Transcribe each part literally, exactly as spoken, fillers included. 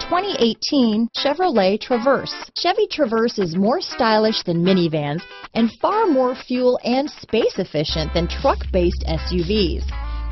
twenty eighteen Chevrolet Traverse. Chevy Traverse is more stylish than minivans and far more fuel and space efficient than truck-based S U Vs.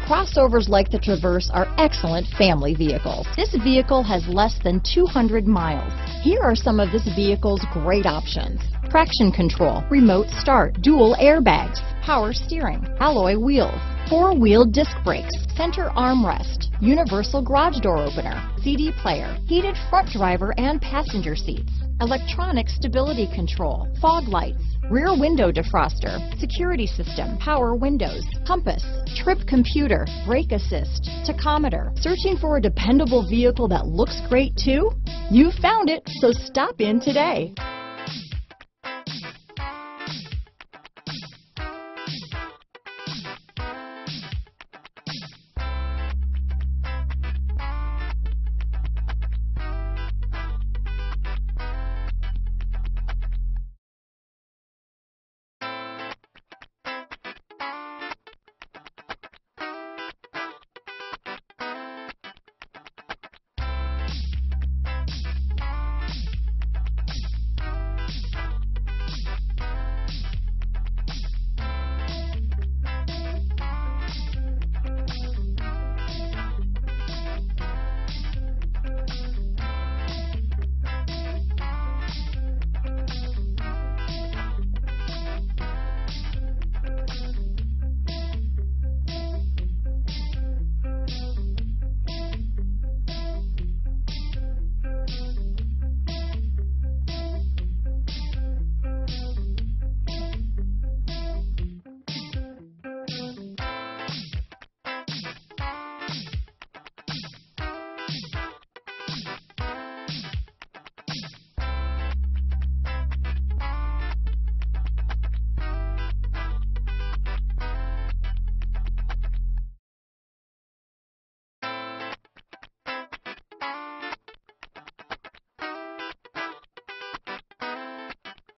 Crossovers like the Traverse are excellent family vehicles. This vehicle has less than two hundred miles. Here are some of this vehicle's great options: traction control, remote start, dual airbags, power steering, alloy wheels, four-wheel disc brakes, center armrest, universal garage door opener, C D player, heated front driver and passenger seats, electronic stability control, fog lights, rear window defroster, security system, power windows, compass, trip computer, brake assist, tachometer. Searching for a dependable vehicle that looks great too? You found it, so stop in today.